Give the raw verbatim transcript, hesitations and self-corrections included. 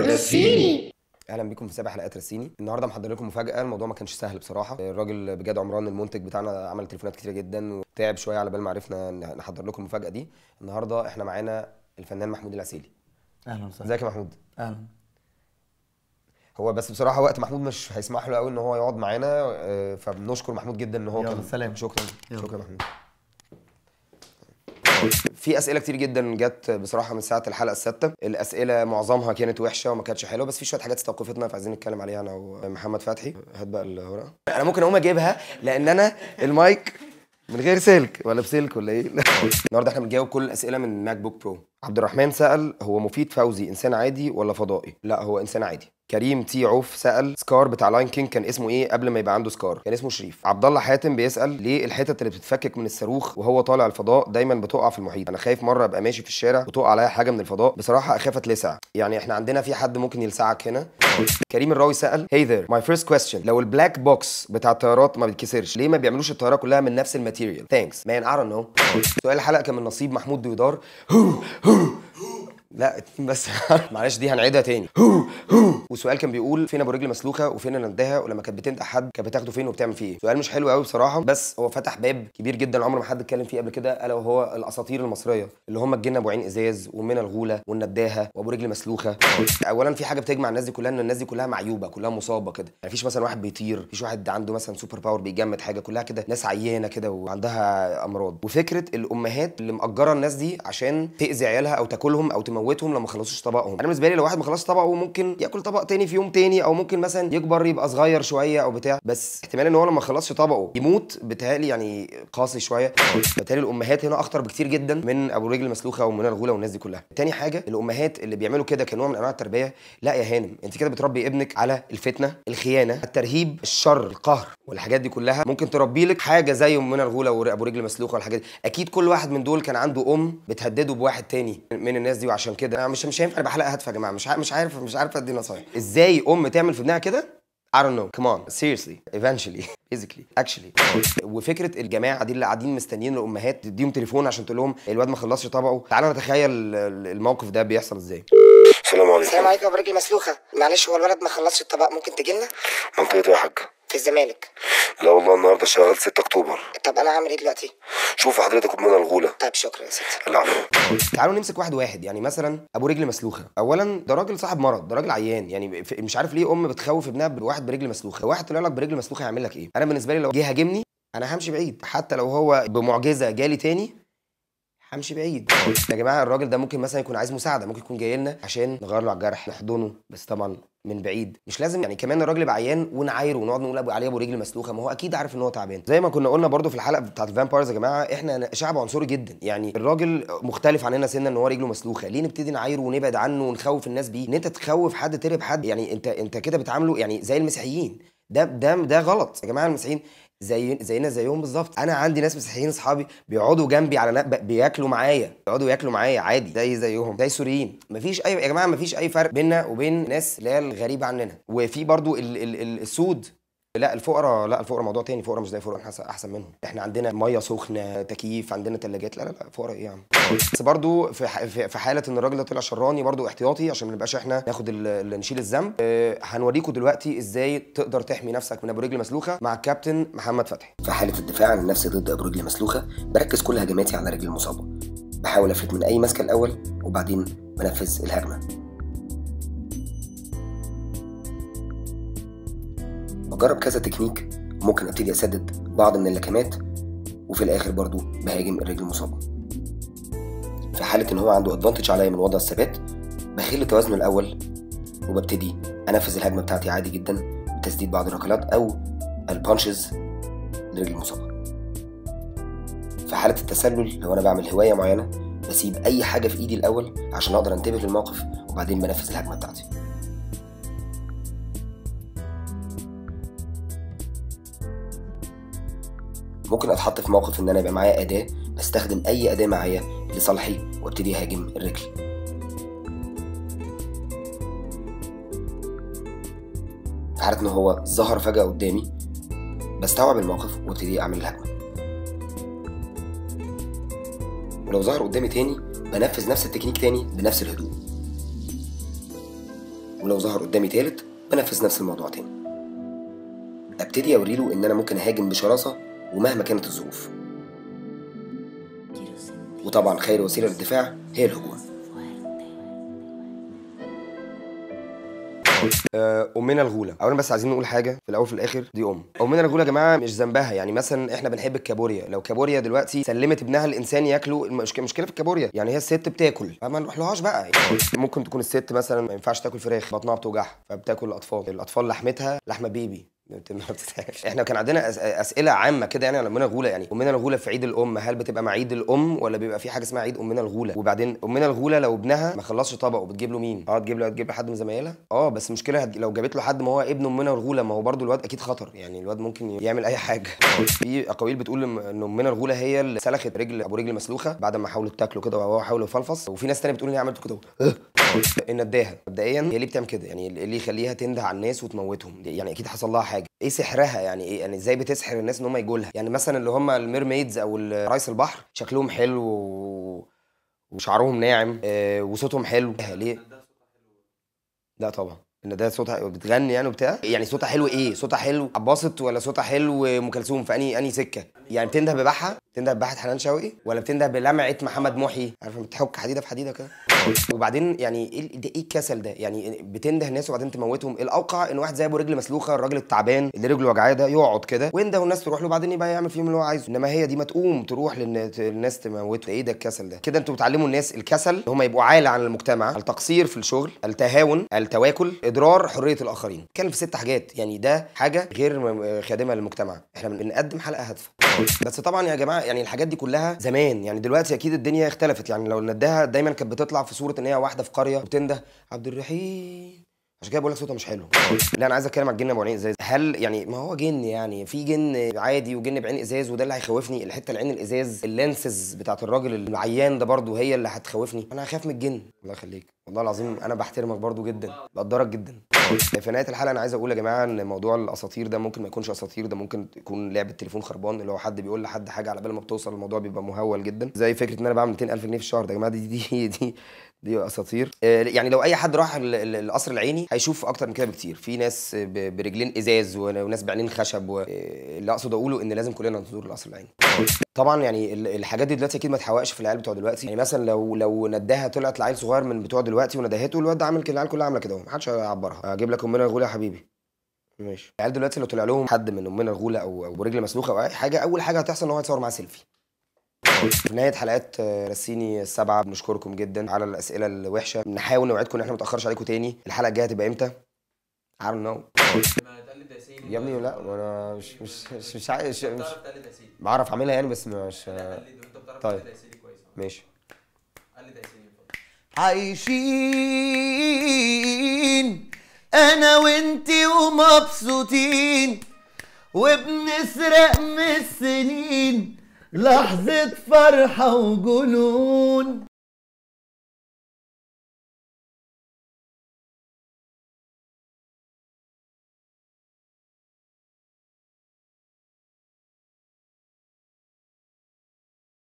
رسيني. اهلا بيكم في سابع حلقات رسيني. النهارده محضر لكم مفاجاه. الموضوع ما كانش سهل بصراحه. الراجل بجد عمران المنتج بتاعنا عمل تليفونات كتير جدا وتعب شويه على بال ما عرفنا نحضر لكم المفاجاه دي. النهارده احنا معانا الفنان محمود العسيلي. اهلا وسهلا. ازيك يا محمود؟ اهلا. هو بس بصراحه وقت محمود مش هيسمح له قوي ان هو يقعد معانا، فبنشكر محمود جدا ان هو كان. سلام. شكرا يلا. شكرا محمود. في اسئله كتير جدا جت بصراحه من ساعه الحلقه السادسه. الاسئله معظمها كانت وحشه وما كانتش حلوه، بس في شويه حاجات استوقفتنا فعايزين نتكلم عليها انا ومحمد فتحي. هات بقى الورقه. انا ممكن اقوم اجيبها لان انا المايك من غير سلك ولا بسلك ولا ايه؟ النهارده احنا بنجاوب كل الاسئله من ماك بوك برو. عبد الرحمن سال هو مفيد فوزي انسان عادي ولا فضائي؟ لا هو انسان عادي. كريم تي عوف سال سكار بتاع لاين كينج كان اسمه ايه قبل ما يبقى عنده سكار؟ كان اسمه شريف. عبد الله حاتم بيسال ليه الحتت اللي بتتفكك من الصاروخ وهو طالع الفضاء دايما بتقع في المحيط؟ انا خايف مره ابقى ماشي في الشارع وتقع عليا حاجه من الفضاء، بصراحه اخاف اتلسع، يعني احنا عندنا في حد ممكن يلسعك هنا. كريم الراوي سال هاي ذير ماي فيرست كويستشن، لو البلاك بوكس بتاع الطيارات ما بيتكسرش ليه ما بيعملوش الطياره كلها من نفس الماتيريال؟ ثانكس مان اي دونت نو. سؤال الحلقه كان من نصيب محمود دودار. لا بس معلش دي هنعيدها تاني. وسؤال كان بيقول فين ابو رجل مسلوخه وفين النداها ولما كانت بتنتقح حد كانت بتاخده فين وبتعمل فيه ايه؟ سؤال مش حلو قوي بصراحه، بس هو فتح باب كبير جدا عمر ما حد اتكلم فيه قبل كده، الا وهو الاساطير المصريه اللي هم الجن ابو عين ازاز ومنى الغوله والنداها وابو رجل مسلوخه. اولا في حاجه بتجمع الناس دي كلها ان الناس دي كلها معيوبه، كلها مصابه كده، يعني مفيش مثلا واحد بيطير، مفيش واحد عنده مثلا سوبر باور بيجمد حاجه، كلها كده ناس عيانه كده وعندها امراض. وفكره الامهات اللي مأجره الناس دي عشان تاذي عيالها او تاكلهم او موتهم لما خلصوش طبقهم. انا بالنسبه لي لو واحد ما خلصش طبقه ممكن ياكل طبق تاني في يوم تاني، او ممكن مثلا يكبر يبقى صغير شويه او بتاع، بس احتمال ان هو لما ما خلصش طبقه يموت بتهيألي يعني قاسي شويه. بالتالي الامهات هنا اخطر بكتير جدا من ابو رجل مسلوخه ومنى الغوله والناس دي كلها. تاني حاجه الامهات اللي بيعملوا كده كنوع من انواع التربيه، لا يا هانم انت كده بتربي ابنك على الفتنه، الخيانه، الترهيب، الشر، القهر والحاجات دي كلها. ممكن تربي لك حاجه زي منى الغوله وابو رجل مسلوخه والحاجات دي. اكيد كل واحد من دول كان عنده ام بتهدده بواحد تاني من الناس دي، عشان كده انا مش مش هينفع ابقى حلقه هادفه يا جماعه. مش مش عارف مش عارف ادي نصايح ازاي ام تعمل في ابنها كده. I don't know. Come on. Seriously. Eventually. Basically. Actually. وفكرة الجماعة دي اللي قاعدين مستنيين الأمهات تديهم تليفون عشان تقول لهم الواد ما خلصش طبقه. تعالوا نتخيل الموقف ده بيحصل ازاي. السلام عليكم. السلام عليكم يا أبو رجل مسلوخة. معلش هو الولد ما خلصش الطبق، ممكن تجي لنا؟ منطقة يا حاج؟ في الزمالك. لا والله النهارده شغال ستة أكتوبر. طب انا هعمل ايه دلوقتي؟ شوف حضرتك منى الغوله. طب شكرا يا ستي. العفو. تعالوا نمسك واحد واحد، يعني مثلا ابو رجل مسلوخه، اولا ده راجل صاحب مرض، ده راجل عيان، يعني مش عارف ليه ام بتخوف ابنها بواحد برجل مسلوخه، واحد طلع لك برجل مسلوخه هيعمل لك ايه؟ انا بالنسبه لي لو جه هاجمني انا همشي بعيد، حتى لو هو بمعجزه جالي تاني همشي بعيد. يا جماعه الراجل ده ممكن مثلا يكون عايز مساعده، ممكن يكون جاي لنا عشان نغير له على الجرح، نحضنه بس طبعا من بعيد، مش لازم يعني كمان الراجل يبقى عيان ونعايره ونقعد نقول عليه ابو رجل مسلوخه، ما هو اكيد عارف ان هو تعبان. زي ما كنا قلنا برده في الحلقه بتاعت الفامبايرز يا جماعه، احنا شعب عنصري جدا، يعني الراجل مختلف عننا سنه ان هو رجله مسلوخه، ليه نبتدي نعايره ونبعد عنه ونخوف الناس بيه؟ ان انت تخوف حد ترهب حد، يعني انت انت كده بتعامله يعني زي المسيحيين، ده ده ده غلط يا جماعه. المسيحيين زي زينا زيهم بالظبط. انا عندي ناس مسيحيين اصحابي بيقعدوا جنبي على بياكلوا معايا، بيقعدوا ياكلوا معايا عادي زي زيهم زي سوريين. مفيش اي يا جماعه مفيش اي فرق بيننا وبين الناس اللي هي الغريبه عننا. وفي برضو ال... ال... السود، لا الفقراء، لا الفقراء موضوع تاني، الفقراء مش زي الفقراء، احنا احسن منهم، احنا عندنا ميه سخنه، تكييف، عندنا ثلاجات، لا لا لا فقراء ايه يا عم. بس برضه في في حاله ان الراجل ده طلع شراني برضه احتياطي عشان ما نبقاش احنا ناخد اللي نشيل الذنب. اه هنوريكم دلوقتي ازاي تقدر تحمي نفسك من ابو رجل مسلوخه مع الكابتن محمد فتحي. في حاله الدفاع عن النفس ضد ابو رجل مسلوخه بركز كل هجماتي على رجل المصابه، بحاول افلت من اي ماسكه الاول وبعدين بنفذ الهجمه. بجرب كذا تكنيك، ممكن ابتدي اسدد بعض من اللكمات وفي الاخر برضو بهاجم الرجل المصابه. في حاله ان هو عنده ادفانتج عليا من وضع الثبات بخل توازنه الاول وببتدي انفذ الهجمه بتاعتي عادي جدا بتسديد بعض الركلات او البانشز للرجل المصابه. في حاله التسلل لو انا بعمل هوايه معينه بسيب اي حاجه في ايدي الاول عشان اقدر انتبه للموقف وبعدين بنفذ الهجمه بتاعتي. ممكن اتحط في موقف ان انا يبقى معايا اداه بستخدم اي اداه معايا لصالحي وابتدي اهاجم الرجل. في حاله ان هو ظهر فجاه قدامي بستوعب الموقف وابتدي اعمل الهجمه، ولو ظهر قدامي تاني بنفذ نفس التكنيك تاني بنفس الهدوء. ولو ظهر قدامي تالت بنفذ نفس الموضوع تاني. ابتدي اوريله ان انا ممكن اهاجم بشراسه ومهما كانت الظروف، وطبعا خير وسيله للدفاع هي الهجوم. أمنا الغولة، أولا بس عايزين نقول حاجة في الأول في الآخر، دي أم. أمنا الغولة يا جماعة مش ذنبها، يعني مثلا إحنا بنحب الكابوريا، لو كابوريا دلوقتي سلمت ابنها الإنسان ياكله، المشكلة في الكابوريا، يعني هي الست بتاكل، فما نروحلهاش بقى يعني. ممكن تكون الست مثلا ما ينفعش تاكل فراخ، بطنها بتوجعها، فبتاكل الأطفال، الأطفال لحمتها لحمة بيبي. احنا كان عندنا اسئله عامه كده يعني على امنا الغوله، يعني امنا الغوله في عيد الام هل بتبقى مع عيد الام ولا بيبقى في حاجه اسمها عيد امنا الغوله؟ وبعدين امنا الغوله لو ابنها ما خلصش طبقه بتجيب له مين؟ اه تجيب له تجيب له حد من زمايلها؟ اه بس مشكله لو جابت له حد ما هو ابن امنا الغوله، ما هو برده الواد اكيد خطر، يعني الواد ممكن يعمل اي حاجه. في اقاويل بتقول ان امنا الغوله هي اللي سلخت رجل ابو رجل مسلوخه بعد ما حاولت تاكله كده وهو حاول يفلفص، وفي ناس ثانيه بتقول ان هي عملت كده. النداهه مبدئيا هي ليه بتعمل كده؟ يعني اللي يخليها تنده على الناس وتموتهم، يعني اكيد حصل لها حاجه. ايه سحرها يعني؟ ايه يعني ازاي بتسحر الناس ان هم يجوا لها؟ يعني مثلا اللي هم الميرميدز او رايس البحر شكلهم حلو و... وشعرهم ناعم آه وصوتهم حلو، ليه؟ لا طبعا ان ده صوتها بتغني يعني وبتاع، يعني صوتها حلو. ايه صوتها حلو؟ عباسط ولا صوتها حلو ام كلثوم؟ في اني اني سكه يعني؟ بتنده ببحه، بتنده ببحه حنان شوقي، ولا بتنده بلمعه محمد محي؟ عارفه بتحك حديده في حديده كده. وبعدين يعني ايه ايه الكسل ده؟ يعني بتنده الناس وبعدين تموتهم. الاوقع ان واحد زي ابو رجل مسلوخه الراجل التعبان اللي رجله وجعاه ده يقعد كده وينده والناس تروح له، بعدين يبقى يعمل فيهم اللي هو عايزه، انما هي دي ما تقوم تروح للناس تموته. ايه ده الكسل ده كده؟ انتوا بتعلموا الناس الكسل، هم يبقوا عاله عن المجتمع، التقصير في الشغل، التهاون، التواكل، اضرار حريه الاخرين. كان في ست حاجات، يعني ده حاجه غير خادمه للمجتمع. احنا بنقدم حلقه هادفه بس طبعا يا جماعه، يعني الحاجات دي كلها زمان، يعني دلوقتي اكيد الدنيا اختلفت. يعني لو النداهه دايما كانت بتطلع في صوره ان هي واحده في قريه وبتنده عبد الرحيم، عشان كده بقول لك صوتها مش حلو. لا انا عايز اتكلم على الجن ابو عين ازاز. هل يعني ما هو جن، يعني في جن عادي وجن بعين ازاز، وده اللي هيخوفني. الحته العين الازاز اللانسز بتاعت الراجل العيان ده برضو هي اللي هتخوفني. انا هخاف من الجن. الله يخليك، والله العظيم انا بحترمك برضو جدا، بقدرك جدا. في نهايه الحلقه انا عايز اقول يا جماعه ان موضوع الاساطير ده ممكن ما يكونش اساطير، ده ممكن يكون لعبه تليفون خربان، اللي هو حد بيقول لحد حاجه على بال ما بتوصل الموضوع بيبقى مهول جدا، زي فكره ان انا بعمل مئتين ألف جنيه في الشهر. ده يا جماعه دي دي دي دي اساطير. يعني لو اي حد راح القصر العيني هيشوف اكتر من كده بكتير، في ناس برجلين ازاز وناس بعينين خشب، واللي اقصد اقوله ان لازم كلنا نزور القصر العيني. طبعا يعني الحاجات دي دلوقتي اكيد ما تحوقش في العيال بتوع دلوقتي، يعني مثلا لو لو نداها طلعت لعيل صغير من بتوع دلوقتي وندهته، الواد ده عامل كده، العيال كلها عامله كده، محدش هيعبرها. اجيب لك امنا الغوله يا حبيبي ماشي. العيال دلوقتي لو طلع لهم حد من امنا الغوله او ابو رجل مسلوخه او اي حاجه، اول حاجه هتحصل ان هو هيتصور معاه سيلفي. في نهايه حلقات رسيني السبعه، بنشكركم جدا على الاسئله الوحشه، بنحاول نوعدكم ان احنا ما نتاخرش عليكم تاني. الحلقه الجايه هتبقى امتى؟ I don't know. يا ابني لا انا مش مش مش مش عارف تقلد اسيلي، بعرف اعملها يعني بس مش. طيب ماشي، قلد اسيلي. عايشين انا وانت ومبسوطين وبنسرق من السنين لحظة فرحة وجنون.